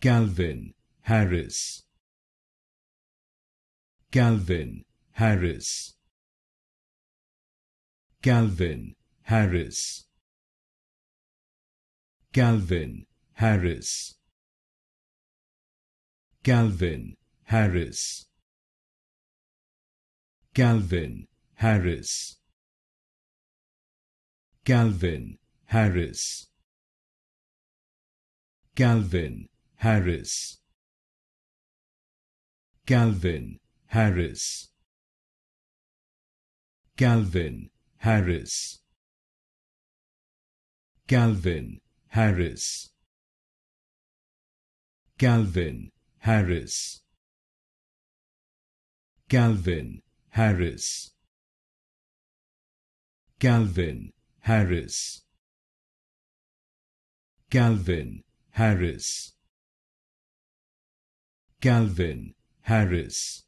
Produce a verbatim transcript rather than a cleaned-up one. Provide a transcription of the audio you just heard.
Calvin Harris. Calvin Harris. Calvin Harris. Calvin Harris. Calvin Harris. Calvin Harris. Calvin Harris. Calvin Harris. Calvin Harris. Calvin Harris. Calvin Harris. Calvin Harris. Calvin Harris. Calvin Harris. Calvin Harris. Calvin Harris.